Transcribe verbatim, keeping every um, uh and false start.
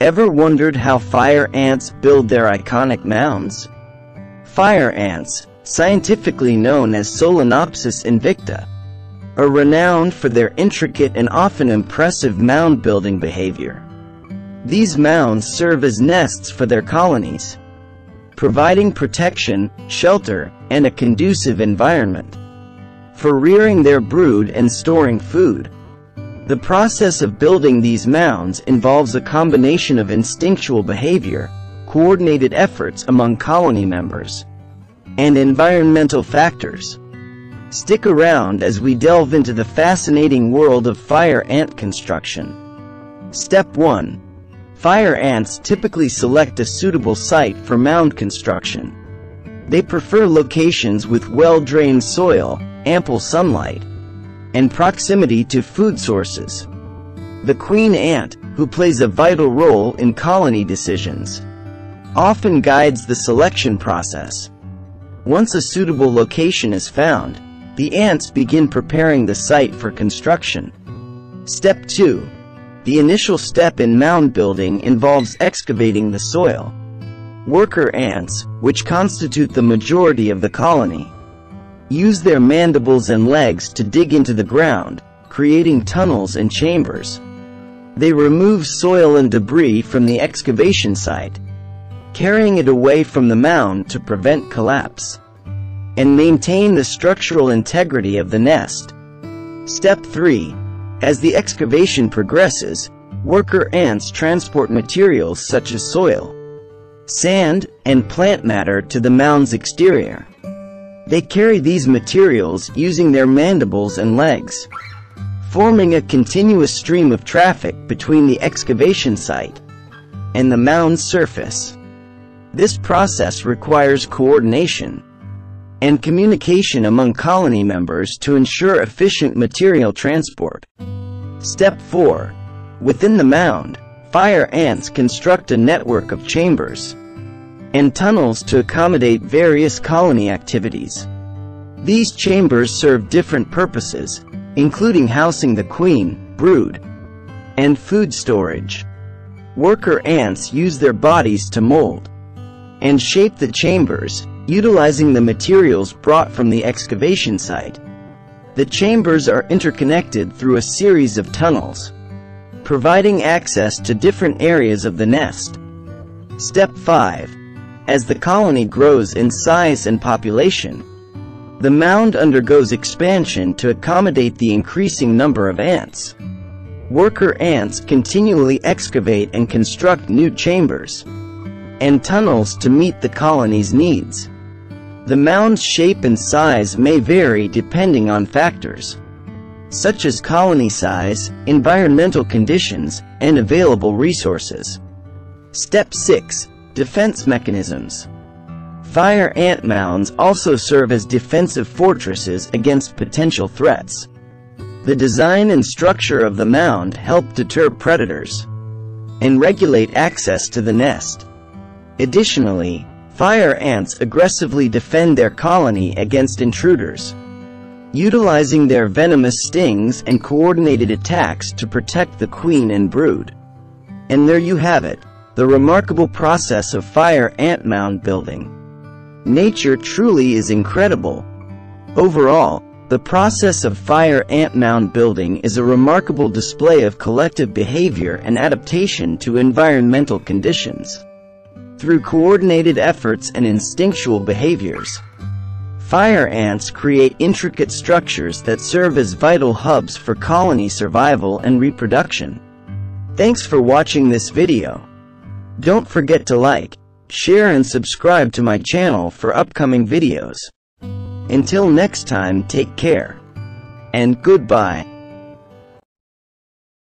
Ever wondered how fire ants build their iconic mounds? Fire ants, scientifically known as Solenopsis invicta, are renowned for their intricate and often impressive mound-building behavior. These mounds serve as nests for their colonies, providing protection, shelter, and a conducive environment for rearing their brood and storing food. The process of building these mounds involves a combination of instinctual behavior, coordinated efforts among colony members, and environmental factors. Stick around as we delve into the fascinating world of fire ant construction. Step one. Fire ants typically select a suitable site for mound construction. They prefer locations with well-drained soil, ample sunlight, and proximity to food sources. The queen ant, who plays a vital role in colony decisions, often guides the selection process. Once a suitable location is found, the ants begin preparing the site for construction. Step two. The initial step in mound building involves excavating the soil. Worker ants, which constitute the majority of the colony, use their mandibles and legs to dig into the ground, creating tunnels and chambers. They remove soil and debris from the excavation site, carrying it away from the mound to prevent collapse and maintain the structural integrity of the nest. Step three. As the excavation progresses, worker ants transport materials such as soil, sand, and plant matter to the mound's exterior. They carry these materials using their mandibles and legs, forming a continuous stream of traffic between the excavation site and the mound's surface. This process requires coordination and communication among colony members to ensure efficient material transport. Step four. Within the mound, fire ants construct a network of chambers and tunnels to accommodate various colony activities. These chambers serve different purposes, including housing the queen, brood, and food storage. Worker ants use their bodies to mold and shape the chambers, utilizing the materials brought from the excavation site. The chambers are interconnected through a series of tunnels, providing access to different areas of the nest. Step five. As the colony grows in size and population, the mound undergoes expansion to accommodate the increasing number of ants. Worker ants continually excavate and construct new chambers and tunnels to meet the colony's needs. The mound's shape and size may vary depending on factors such as colony size, environmental conditions, and available resources. Step six. Defense mechanisms. Fire ant mounds also serve as defensive fortresses against potential threats. The design and structure of the mound help deter predators and regulate access to the nest. Additionally, fire ants aggressively defend their colony against intruders, utilizing their venomous stings and coordinated attacks to protect the queen and brood. And there you have it. The remarkable process of fire ant mound building. Nature truly is incredible. Overall, the process of fire ant mound building is a remarkable display of collective behavior and adaptation to environmental conditions. Through coordinated efforts and instinctual behaviors, fire ants create intricate structures that serve as vital hubs for colony survival and reproduction. Thanks for watching this video. Don't forget to like, share, and subscribe to my channel for upcoming videos. Until next time, take care, and goodbye.